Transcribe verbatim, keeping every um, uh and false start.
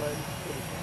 would.